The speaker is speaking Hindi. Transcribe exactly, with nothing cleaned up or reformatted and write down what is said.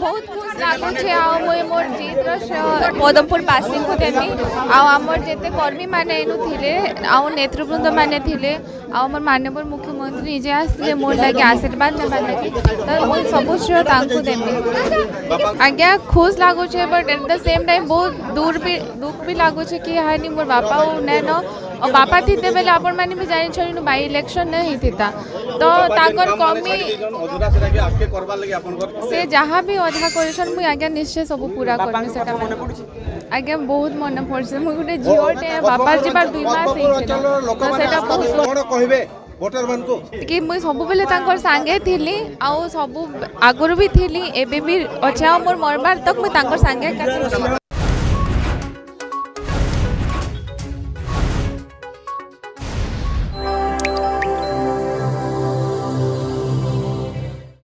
बहुत खुश लगुच मुझे मोर जीत पदमपुर पासी को देवी आमर जिते कर्मी मैंने नेतृवृंद मैंने थे मोर माननीय मुख्यमंत्री निजे आसते मोर लगे आशीर्वाद ना लगी तो मुझे सब श्रेय देवी आज्ञा खुश लगुच but at the same time बहुत दूर भी दुख भी लगुच कि हानि मोर बापा नहीं न और बापा थी बेले आपण मैंने भी जानी बाई इलेक्शन नहीं था तो कमी से जहाँ भी अधा कर निश्चय सब पूरा करमी बहुत मन पड़े मुझे झीटे बापा जी बार दुई मास कि मुझे सब बेले सांगे थी आगुरी भी थी एवं भी अच्छा मोर मरबार तक मुझे सांगे